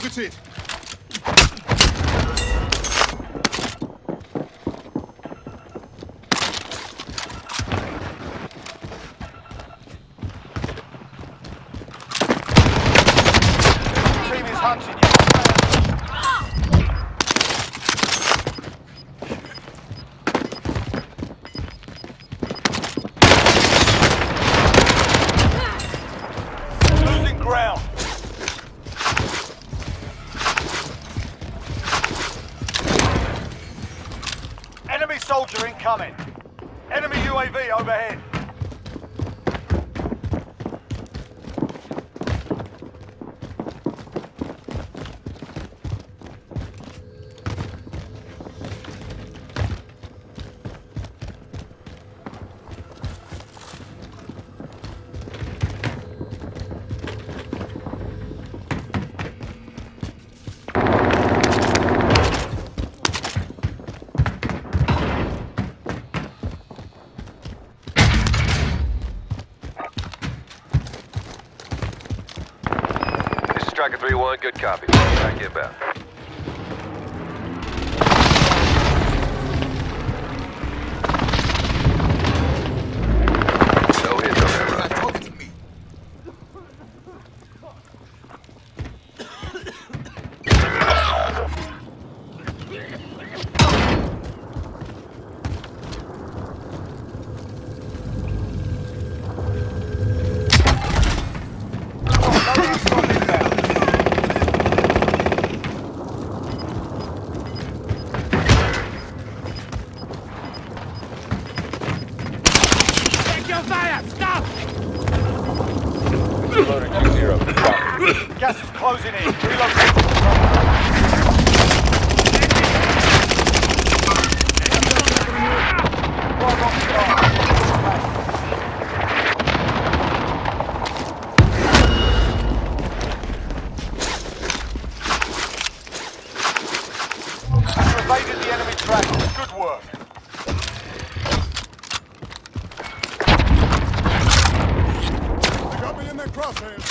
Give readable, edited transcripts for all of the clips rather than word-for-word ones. targeted. Soldier incoming. Enemy UAV overhead. Tracker 3-1, good copy. Track inbound. No hit on that run. Talking to me. Gas is closing in. Relocating. Evaded the enemy track. Good work. They got me in their crosshairs.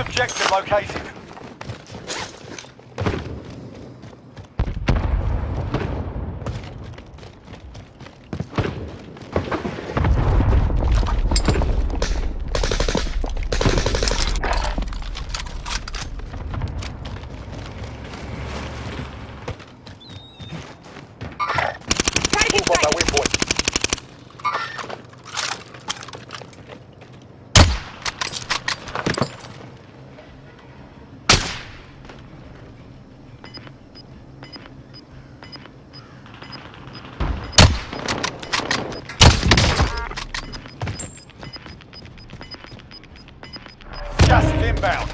Objective located. Gas is inbound.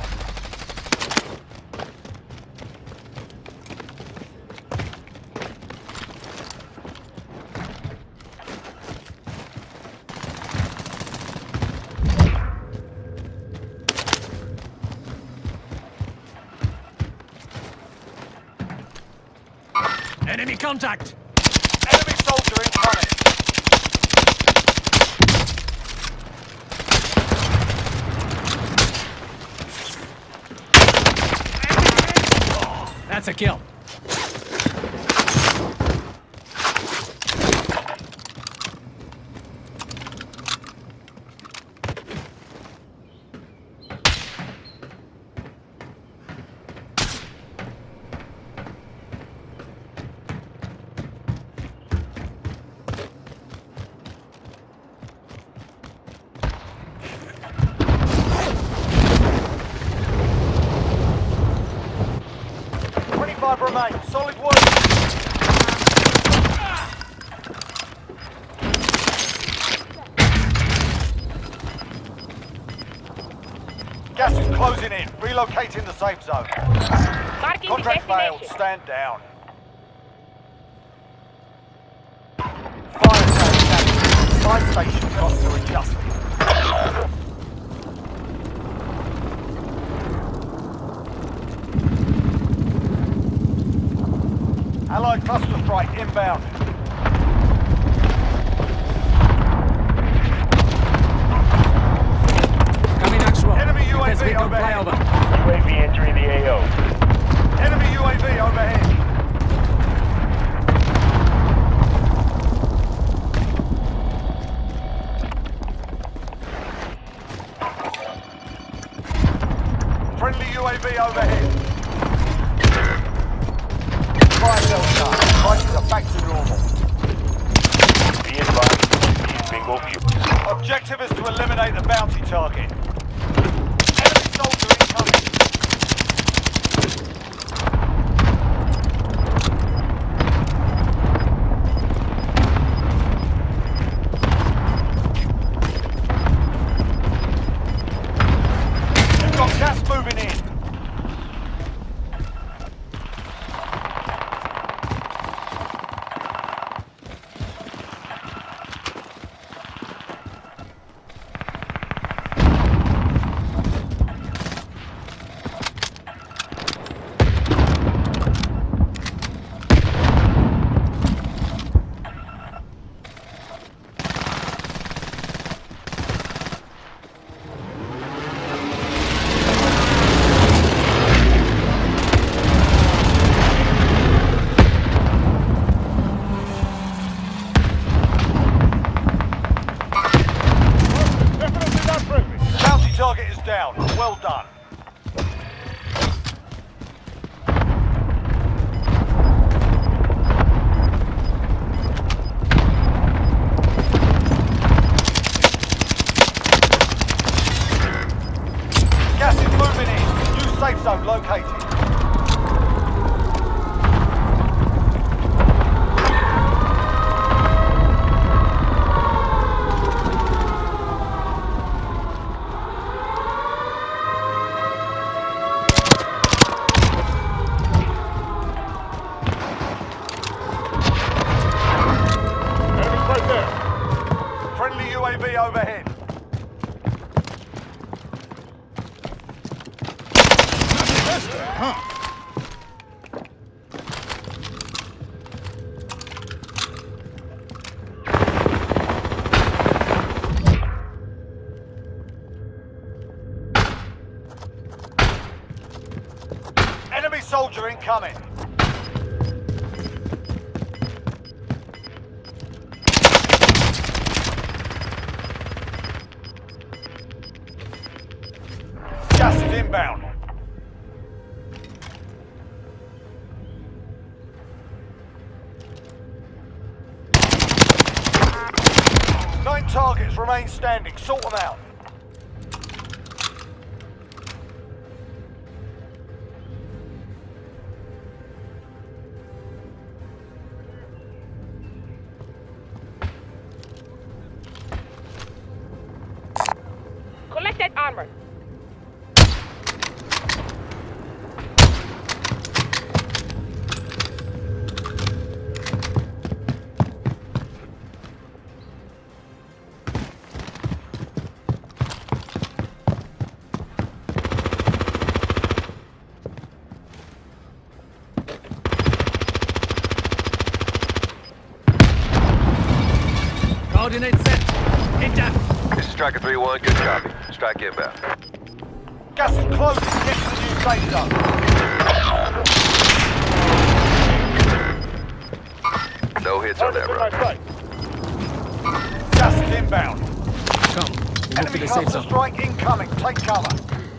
Enemy contact. Enemy soldier incoming. That's a kill. Remain. Solid work. Closing in. Relocating the safe zone. Marking contract failed. Stand down. Fire station active. Fire station costs are adjusted. Allied cluster strike inbound. Coming Axwell. Enemy UAV overhead. Over. UAV entering the AO. Enemy UAV overhead. Friendly UAV overhead. Prices are back to normal. Be advised, bingo fuel. Objective is to eliminate the bounty target. Enemy soldier incoming. You've got gas moving in. Down. Well done. Gas is moving in. New safe zone located. Overhead. Enemy soldier incoming. Gas is inbound. Nine targets remain standing. Sort them out. Collect that armor. Coordinates set. Hit down. This is Striker 3-1. Good copy. Strike inbound. Gas is closing. Get to the new safe zone. No hits on that run. Gas is inbound. Come. Enemy cluster strike incoming. Take cover.